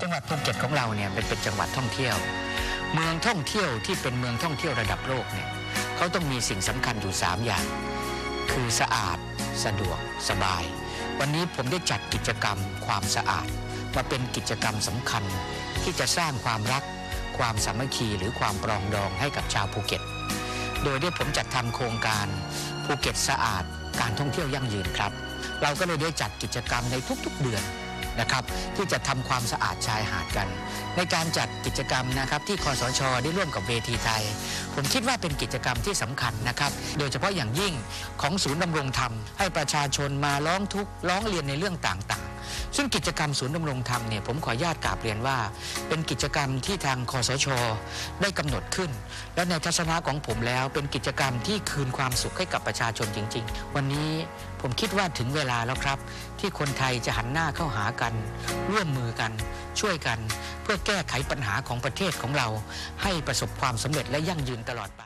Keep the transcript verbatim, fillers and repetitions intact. จังหวัดภูเก็ตของเราเนี่ยเป็นจังหวัดท่องเที่ยวเมืองท่องเที่ยวที่เป็นเมืองท่องเที่ยวระดับโลกเนี่ยเขาต้องมีสิ่งสำคัญอยู่สามอย่างคือสะอาดสะดวกสบายวันนี้ผมได้จัดกิจกรรมความสะอาดมาเป็นกิจกรรมสำคัญที่จะสร้างความรักความสามัคคีหรือความปรองดองให้กับชาวภูเก็ตโดยที่ผมจัดทำโครงการภูเก็ตสะอาดการท่องเที่ยวยั่งยืนครับเราก็เลยได้จัดกิจกรรมในทุกๆเดือนนะครับที่จะทำความสะอาดชายหาดกันในการจัดกิจกรรมนะครับที่คสช.ได้ร่วมกับเวทีไทยผมคิดว่าเป็นกิจกรรมที่สำคัญนะครับโดยเฉพาะอย่างยิ่งของศูนย์ดำรงธรรมให้ประชาชนมาร้องทุกข์ร้องเรียนในเรื่องต่างๆซึ่งกิจกรรมศูนย์ดำรงธรรมเนี่ยผมขออนุญาตกราบเรียนว่าเป็นกิจกรรมที่ทางคสช.ได้กำหนดขึ้นและในทัศนะของผมแล้วเป็นกิจกรรมที่คืนความสุขให้กับประชาชนจริงๆวันนี้ผมคิดว่าถึงเวลาแล้วครับที่คนไทยจะหันหน้าเข้าหากันร่วมมือกันช่วยกันเพื่อแก้ไขปัญหาของประเทศของเราให้ประสบความสำเร็จและยั่งยืนตลอดไป